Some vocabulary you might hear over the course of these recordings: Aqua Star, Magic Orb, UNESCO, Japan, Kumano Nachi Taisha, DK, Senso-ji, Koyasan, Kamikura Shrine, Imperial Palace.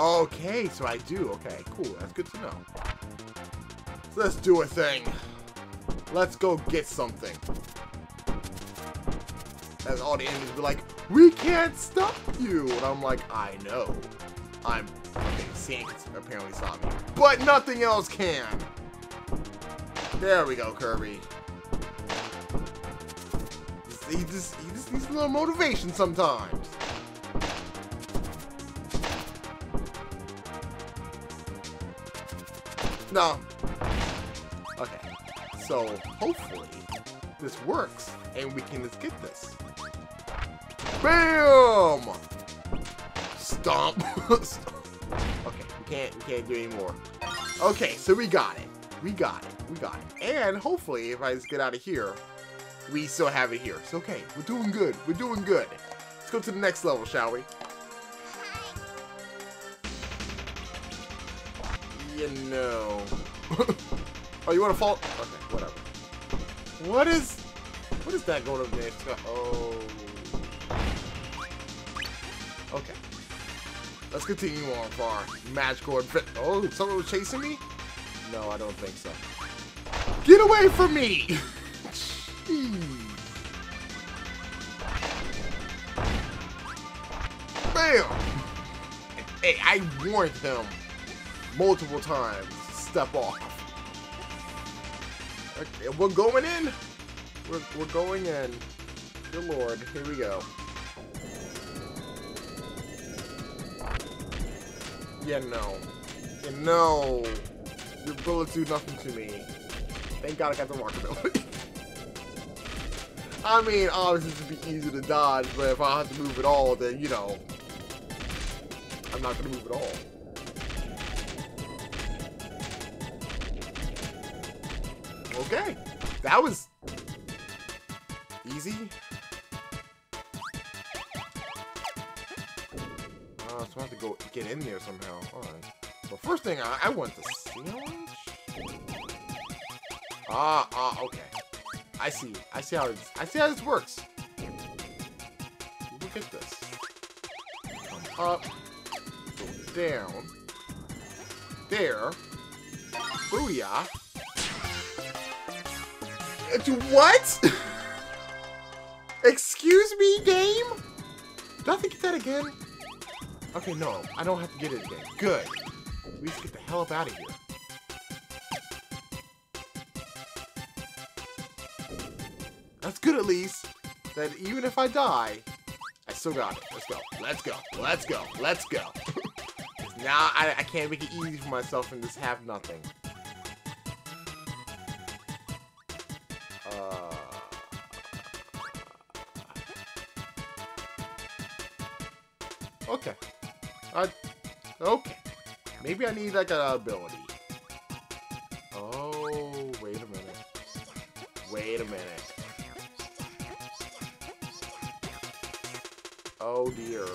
Okay, so I do. Okay, cool. That's good to know. So let's do a thing. Let's go get something. As all the enemies be like, we can't stop you. And I'm like, I know. I'm Sank apparently saw me. But nothing else can. There we go, Kirby. He just needs a little motivation sometimes. No. Okay. So, hopefully, this works, and we can just get this. Bam! Stomp. Okay, we can't do anymore. Okay, so we got it. We got it. And hopefully, if I just get out of here, we still have it here. It's okay. We're doing good. Let's go to the next level, shall we? You know. Oh, you want to fall? Okay, whatever. What is that going up there? Oh. Okay. Let's continue on for our Magic Orb. Oh, someone was chasing me? No, I don't think so. Get away from me! Jeez. Bam! Hey, I warned him multiple times to step off. Okay, we're going in. We're going in. Good lord, here we go. Yeah, no. Yeah, no. Your bullets do nothing to me. Thank God I got the marker ability. I mean, obviously it would be easy to dodge, but if I have to move at all, then, you know, I'm not going to move at all. Okay. That was easy. So I have to go get in there somehow. Alright. So first thing, I want the sandwich. Ah, okay. I see how this works. Look at this. Come up. Go down. There. Booyah. What? Excuse me, game? Did I have to get that again? Okay, no, I don't have to get it again. Good. We just get the hell up out of here. That's good, at least. That even if I die, I still got it. Let's go. Now I can't make it easy for myself and just have nothing. Okay. Okay. Maybe I need like an ability. Oh, wait a minute. Oh dear.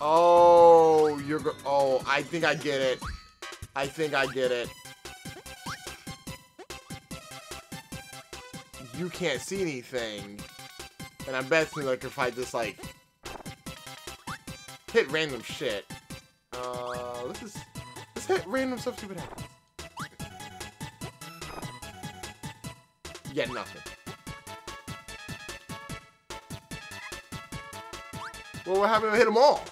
Oh, you're go. Oh, I think I get it. You can't see anything, and I'm betting like if I just like hit random shit. Let's hit random stuff, see what happens. Yeah, nothing. Well, what happened if I hit them all?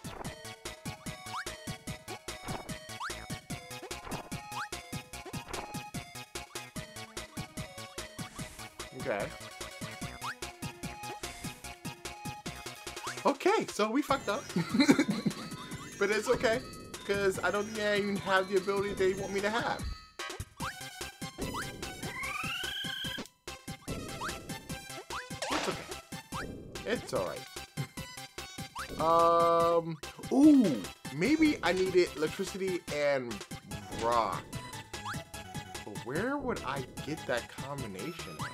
Okay. Okay, so we fucked up. But it's okay, because I don't think I even have the ability they want me to have. It's okay. It's alright. Ooh, maybe I needed electricity and rock. But where would I get that combination at?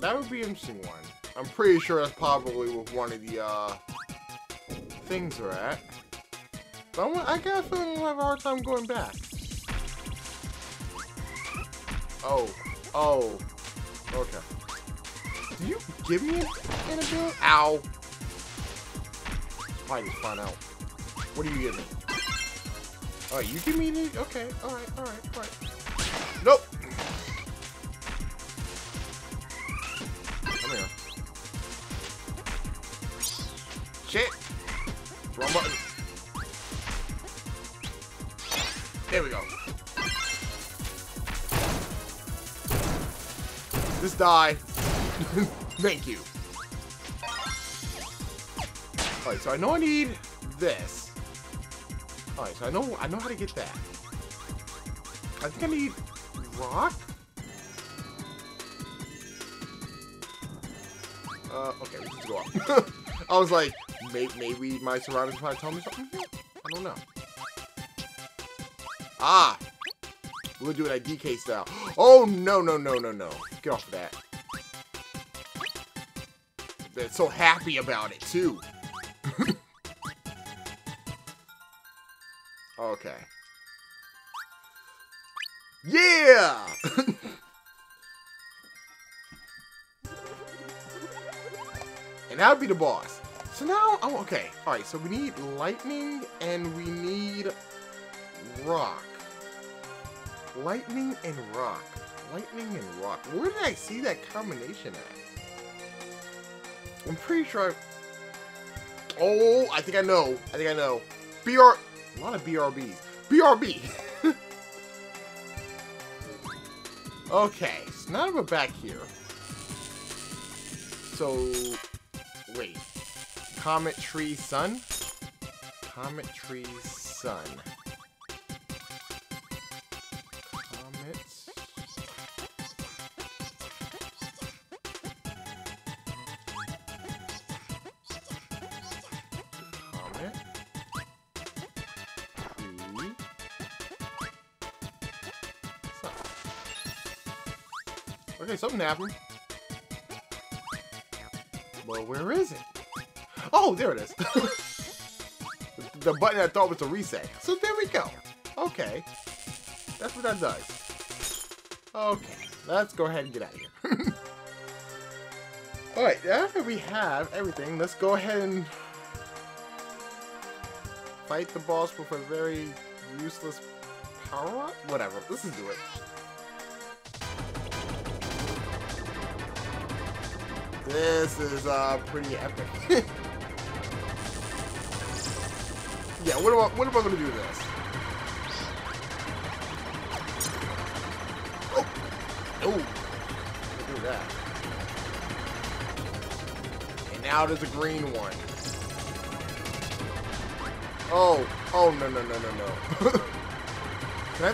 That would be an interesting one. I'm pretty sure that's probably where one of the things are at. But I guess I'm gonna have a hard time going back. Oh, oh, Okay. Did you give me an ability? Ow. Probably just find out. What do you give me? Alright, you give me the... Okay, alright. Nope. Come here. Shit. Wrong button. There we go. Just die. Thank you. Alright, so I know I need this. Alright, so I know how to get that. I think I need rock? Okay, we can go up. I was like, maybe my surroundings might tell me something? I don't know. Ah! We'll do it at DK style. Oh, no. Get off of that. They're so happy about it, too. Okay. Yeah! And that would be the boss. So now, oh, okay. Alright, so we need lightning and we need rock. Lightning and rock. Lightning and rock. Where did I see that combination at? I'm pretty sure I... Oh, I think I know. A lot of BRBs. BRB! Okay, so now we're back here. So... Wait. Comet Tree Sun? Comet Tree Sun. Okay, something happened. Well, where is it? Oh, there it is. The button I thought was the reset. So there we go. Okay. That's what that does. Okay. Let's go ahead and get out of here. Alright, now that we have everything, let's go ahead and fight the boss with a very useless power-up? Whatever. Let's just do it. This is, pretty epic. Yeah, what am I gonna do with this? Oh! No! I'll do that. And now there's a green one. Oh! Oh, no. Can I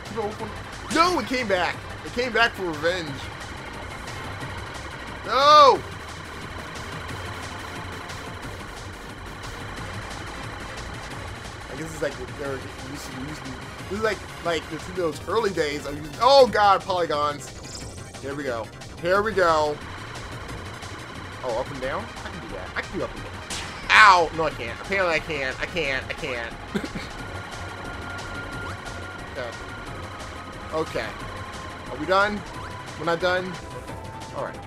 keep it open? No! It came back! It came back for revenge! No! I guess it's like this is like the those early days of using, oh god, polygons. Here we go. Oh, up and down? I can do that. I can do up and down. Ow! No, I can't. Apparently I can't. I can't. Okay. Are we done? We're not done? Okay. Alright.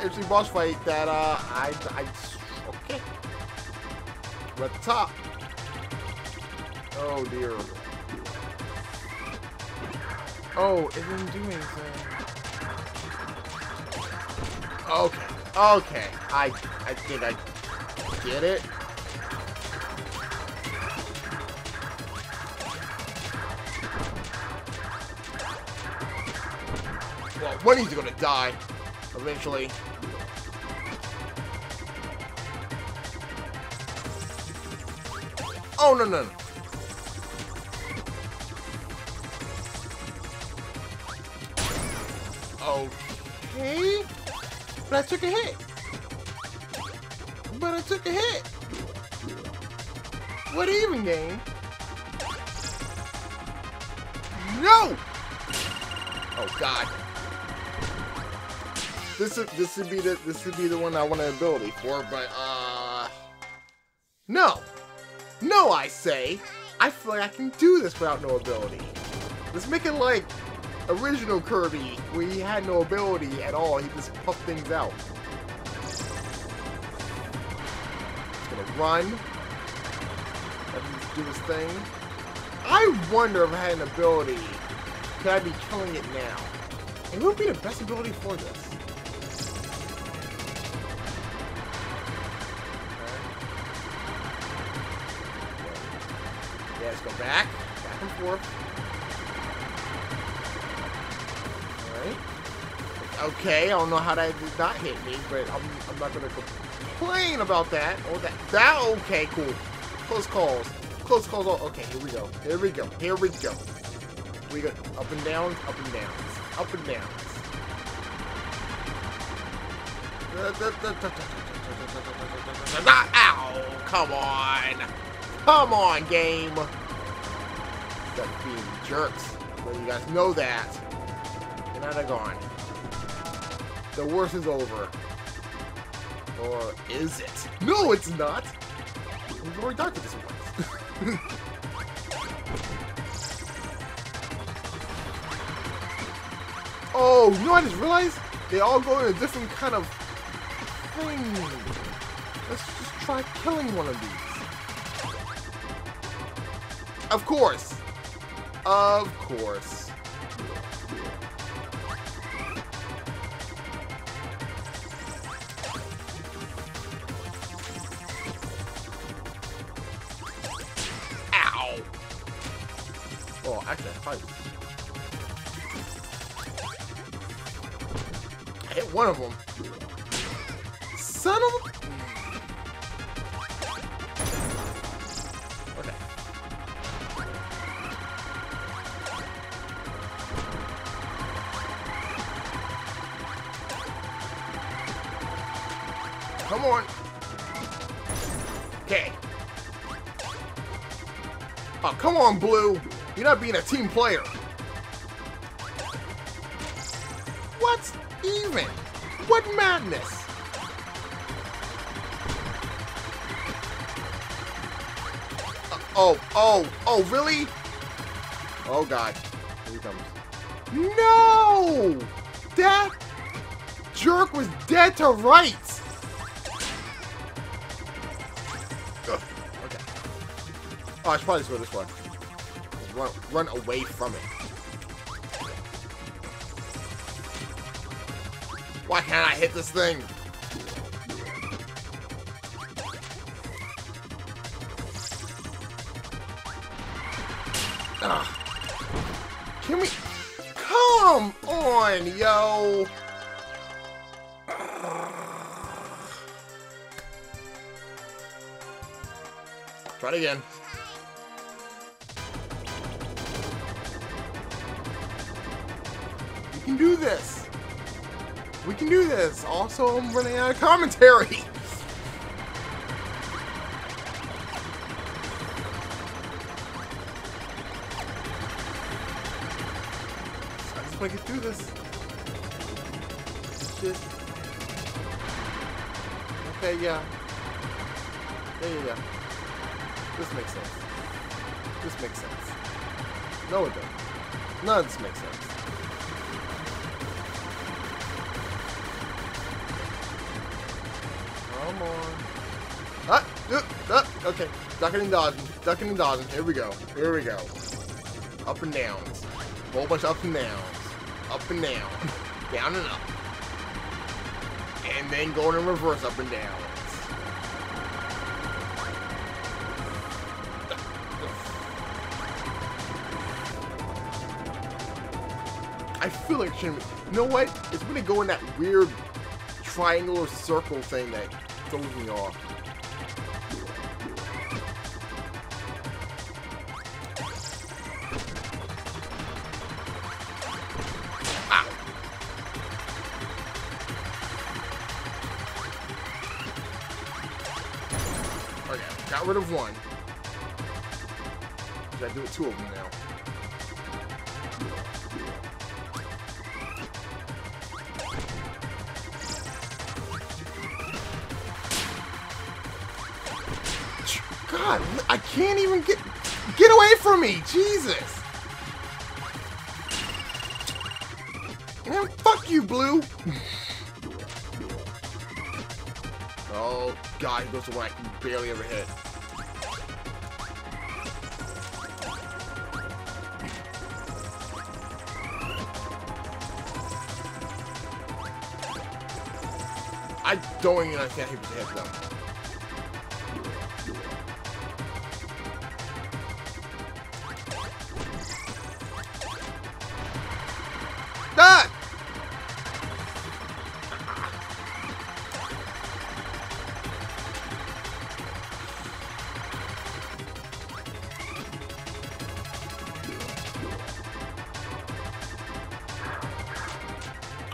Interesting boss fight that, okay. We're at the top. Oh, dear. Oh, it didn't do anything. Okay. I think I get it. Well, one of these is gonna die. Eventually. Oh, no. Okay. But I took a hit. What even, game? No! Oh, God. This would be the one I want an ability for, but no, I say I feel like I can do this without no ability. Let's make it like original Kirby, where he had no ability at all, he just puffed things out. He's gonna run. Let him do his thing. I wonder if I had an ability, could I be killing it now? And what would be the best ability for this? Yeah, let's go back. Back and forth. Alright. Okay, I don't know how that did not hit me, but I'm not gonna complain about that. Oh, that okay, cool. Close calls. Close calls all. Okay, here we go. Here we go. Here we go. We go up and down, up and down. Up and down. Ow! Come on! Come on, game! That's being jerks. Well, you guys know that. And now they're gone. The worst is over. Or is it? No, it's not! We've already died to this one. Oh, you know what I just realized? They all go in a different kind of thing. Let's just try killing one of these. Of course. Of course. Ow. Oh, actually, I fight. Hit one of them. Son of a... Okay. Come on. Okay. Oh, come on, Blue. You're not being a team player. What? Even? What madness! Oh, really? Oh god. Here he comes. No! That jerk was dead to rights! Ugh, okay. Oh, I should probably just go this way. Just run away from it. Why can't I hit this thing? Ugh. Can we... Come on, yo! Try it again. You can do this! We can do this! Also, I'm running out of commentary! I just wanna get through this. Shit. Okay, yeah. There you go. This makes sense. This makes sense. No, it doesn't. None of this makes sense. Come on. Okay. Ducking and dodging. Ducking and dodging. Here we go. Here we go. Up and downs. Whole bunch of ups and downs. Up and down. Down and up. And then going in reverse up and downs. I feel like it shouldn't be. You know what? It's when they go in that weird triangular circle thing that throws me off. Ow. Okay, got rid of one. Should I do it two of them now? God, I can't even get away from me! Jesus! Man, fuck you, Blue! Oh, God, he goes to where I can barely ever hit. I don't even understand how he hit them.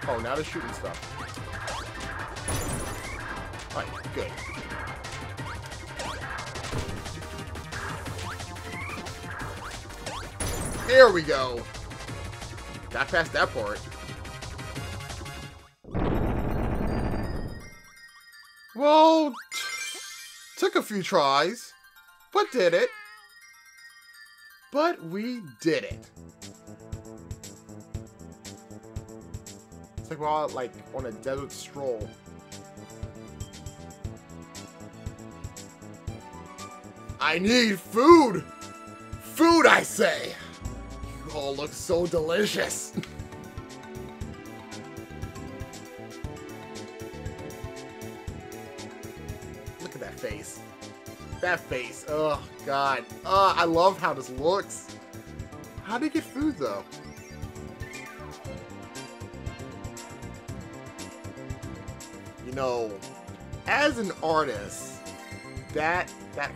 Oh, now they're shooting stuff. Alright, good. There we go! Got past that part. Well, took a few tries, but did it. But we did it. Like we're all like on a desert stroll. I need food! Food, I say! You all look so delicious! Look at that face. That face. Oh, God. I love how this looks. How do you get food, though? You know, as an artist, that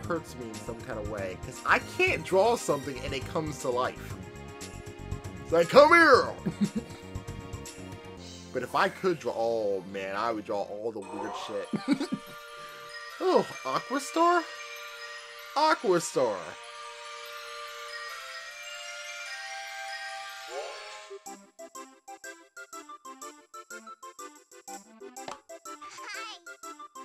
hurts me in some kind of way, because I can't draw something and it comes to life. It's like, come here! But if I could draw, oh man, I would draw all the weird shit. Oh, Aqua Star? Aqua Star! Hi.